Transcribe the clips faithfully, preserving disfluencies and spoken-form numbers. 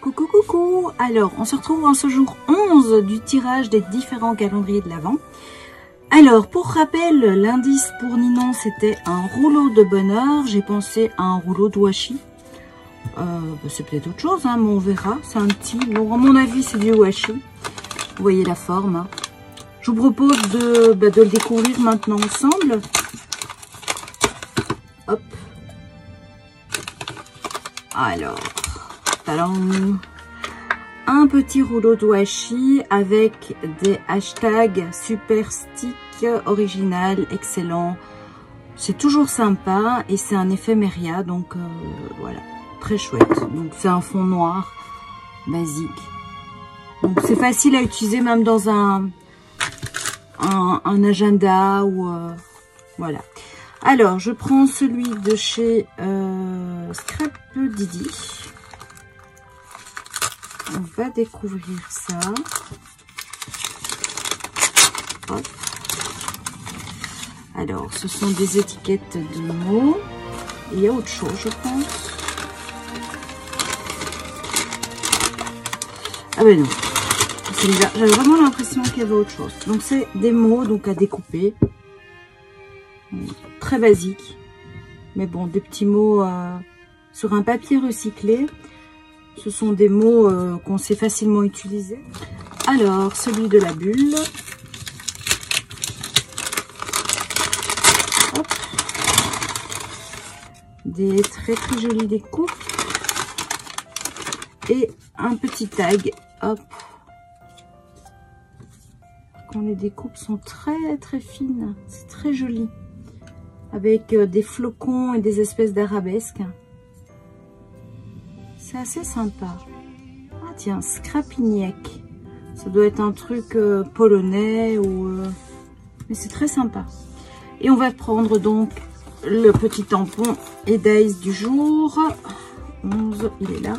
Coucou coucou. Alors on se retrouve en ce jour onze du tirage des différents calendriers de l'Avent. Alors pour rappel, l'indice pour Nino c'était un rouleau de bonheur. J'ai pensé à un rouleau de washi. Euh, bah, c'est peut-être autre chose, hein, mais on verra. C'est un petit. Bon, à mon avis c'est du washi. Vous voyez la forme. Hein. Je vous propose de, bah, de le découvrir maintenant ensemble. Hop. Alors. Un petit rouleau de washi avec des hashtags super stick, original, excellent. C'est toujours sympa et c'est un éphéméria, donc euh, voilà, très chouette. Donc c'est un fond noir basique. Donc c'est facile à utiliser même dans un un, un agenda ou euh, voilà. Alors je prends celui de chez euh, Scrap Didi. On va découvrir ça. Hop. Alors, ce sont des étiquettes de mots. Il y a autre chose, je pense. Ah ben non. C'est bizarre. J'avais vraiment l'impression qu'il y avait autre chose. Donc, c'est des mots donc à découper. Très basique. Mais bon, des petits mots euh, sur un papier recyclé. Ce sont des mots euh, qu'on sait facilement utiliser. Alors, celui de la bulle. Hop. Des très très jolies découpes. Et un petit tag. Hop. Quand les découpes sont très très fines. C'est très joli. Avec euh, des flocons et des espèces d'arabesques. C'est assez sympa. Ah tiens, scrapignac. Ça doit être un truc euh, polonais ou... Euh... Mais c'est très sympa. Et on va prendre donc le petit tampon Edaïs du jour. onze, il est là.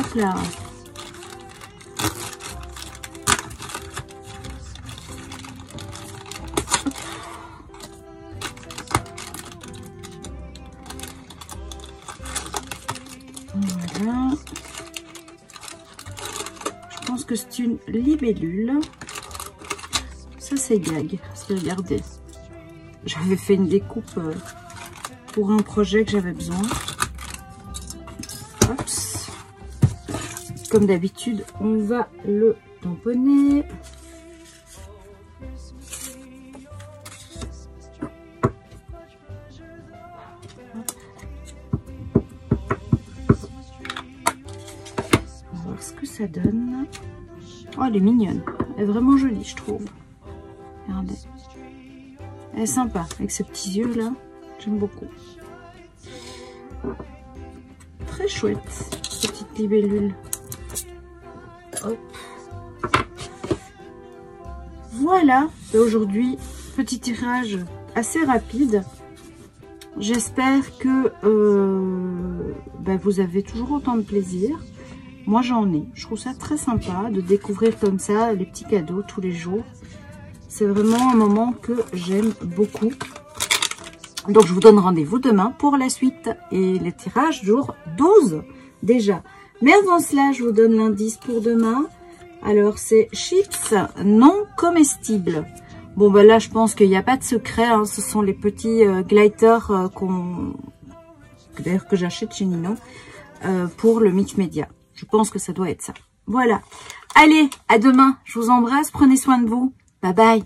Hop là. Voilà. Je pense que c'est une libellule. Ça c'est gag. Parce que regardez, j'avais fait une découpe pour un projet que j'avais besoin. Ops. Comme d'habitude, on va le tamponner. Ça donne. Oh, elle est mignonne. Elle est vraiment jolie, je trouve. Regardez. Elle est sympa, avec ses petits yeux là. J'aime beaucoup. Très chouette, cette petite libellule. Hop. Voilà. Et aujourd'hui, petit tirage assez rapide. J'espère que euh, bah, vous avez toujours autant de plaisir. Moi j'en ai, je trouve ça très sympa de découvrir comme ça les petits cadeaux tous les jours. C'est vraiment un moment que j'aime beaucoup. Donc je vous donne rendez-vous demain pour la suite et les tirages jour douze déjà. Mais avant cela, je vous donne l'indice pour demain. Alors c'est chips non comestibles. Bon ben là je pense qu'il n'y a pas de secret, hein. Ce sont les petits euh, gliders euh, qu'on... D'ailleurs que j'achète chez Nino euh, pour le mix média. Je pense que ça doit être ça. Voilà. Allez, à demain. Je vous embrasse. Prenez soin de vous. Bye bye.